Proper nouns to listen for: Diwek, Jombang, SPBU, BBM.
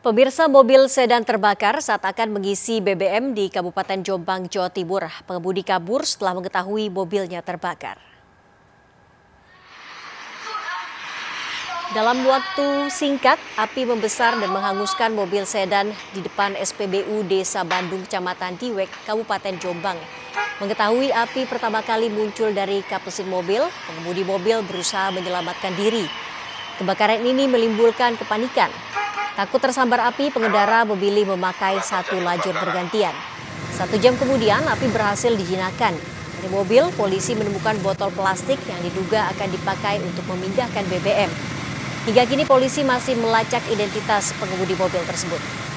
Pemirsa, mobil sedan terbakar saat akan mengisi BBM di Kabupaten Jombang, Jawa Timur. Pengemudi kabur setelah mengetahui mobilnya terbakar. Dalam waktu singkat, api membesar dan menghanguskan mobil sedan di depan SPBU Desa Bandung, Kecamatan Diwek, Kabupaten Jombang. Mengetahui api pertama kali muncul dari kap mesin mobil, pengemudi mobil berusaha menyelamatkan diri. Kebakaran ini menimbulkan kepanikan. Takut tersambar api, pengendara memilih memakai satu lajur bergantian. Satu jam kemudian, api berhasil dijinakan. Di mobil, polisi menemukan botol plastik yang diduga akan dipakai untuk memindahkan BBM. Hingga kini polisi masih melacak identitas pengemudi mobil tersebut.